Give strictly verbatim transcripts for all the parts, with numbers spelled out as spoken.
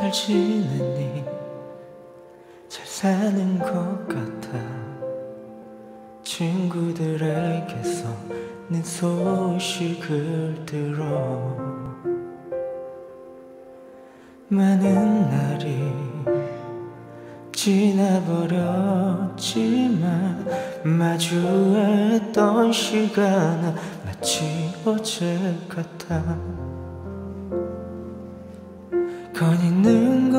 잘 지내니? 잘 사는 것 같아. 친구들에게서 는 소식을 들어. 많은 날이 지나버렸지만 마주했던 시간은 마치 어제 같아. 거니는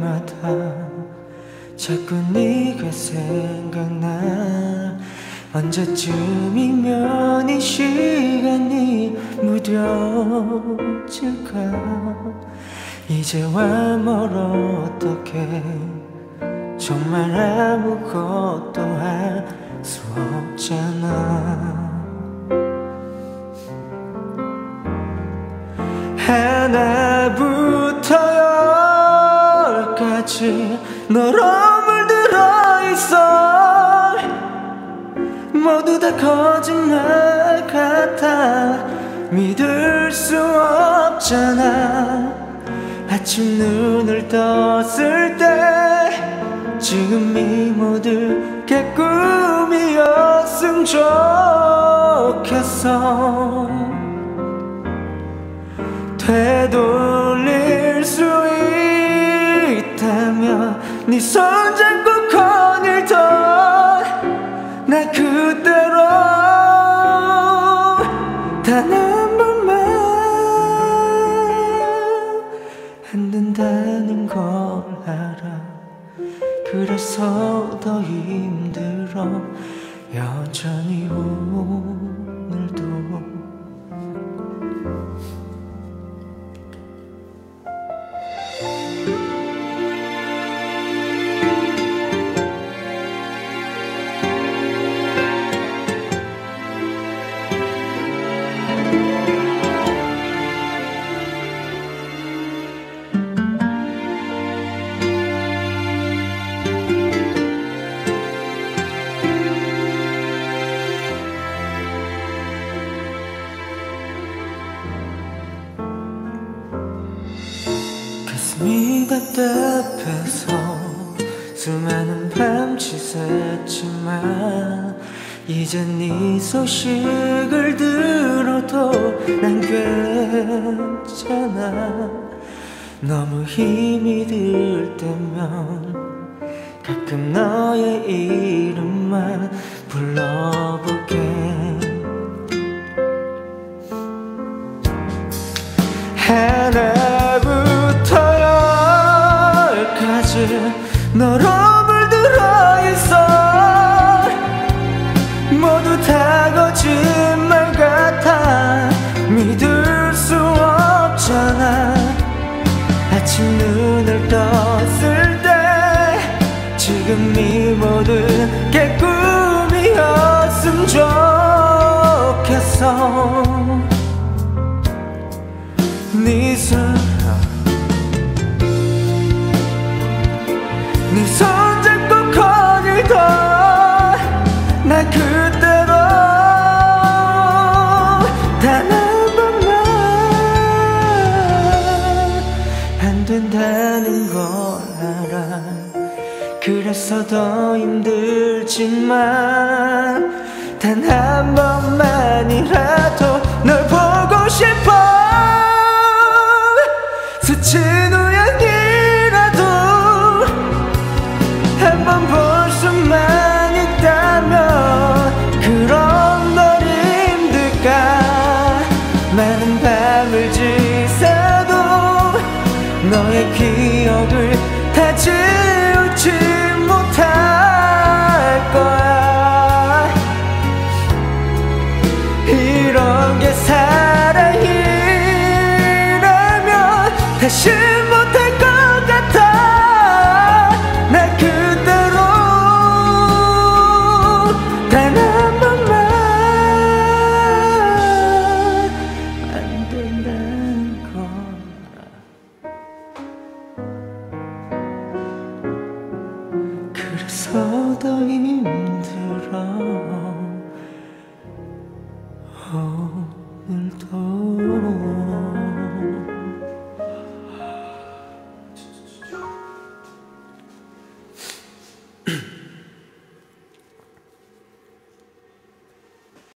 거리마다 자꾸 네가 생각나. 언제쯤이면 이 시간이 무뎌질까. 이제와 뭘 어떡해. 정말 아무것도 할 수 없잖아. 하나부터 열까지 널 어물들어 있어. 모두 다 거짓말 같아. 믿을 수 없잖아. 아침 눈을 떴을 때 지금 이 모든 게 꿈이었음 좋겠어. 되돌릴 수 있다면 네 손잡고 거닐던 나 그대로 단 한 번만 안 된다는 걸 알아. 그래서 더 힘들어. 여전히 오늘도 가슴이 답답해서 수많은 밤지샜지만 이젠 네 소식을 들어도 난 괜찮아. 너무 힘이 들 때면 가끔 너의 이름만 불러볼게. 널 어물들어 있어. 모두 다 거짓말 같아. 믿을 수 없잖아. 아침 눈을 떴을 때 지금 이 모든 게 꿈이었음 좋겠어. 네 손 네 손잡고 거닐던 나 그대로 단 한 번만 안 된다는 걸 알아. 그래서 더 힘들지만 단 한 번만이라도 널 보고 싶어. 스친 많은 밤을 지새도 너의 기억을 다 지우지 못할 거야. 이런 게 사랑이라면 다시 못할 것 같아. 나 그대로 단 한 번만 그래서 더 힘들어 오늘도.